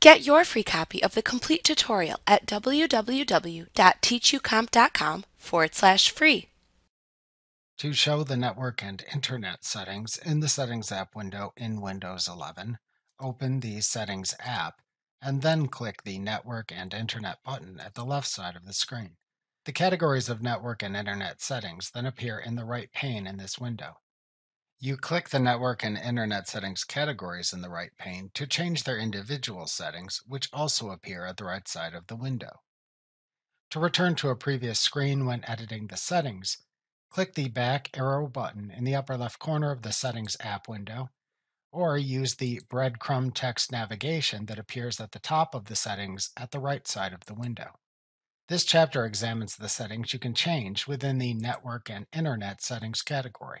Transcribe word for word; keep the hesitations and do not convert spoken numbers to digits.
Get your free copy of the complete tutorial at w w w dot teachucomp dot com forward slash free. To show the network and internet settings in the Settings app window in Windows eleven, open the Settings app and then click the Network and Internet button at the left side of the screen. The categories of network and internet settings then appear in the right pane in this window. You click the Network and Internet Settings categories in the right pane to change their individual settings, which also appear at the right side of the window. To return to a previous screen when editing the settings, click the back arrow button in the upper left corner of the Settings app window, or use the breadcrumb text navigation that appears at the top of the settings at the right side of the window. This chapter examines the settings you can change within the Network and Internet Settings category.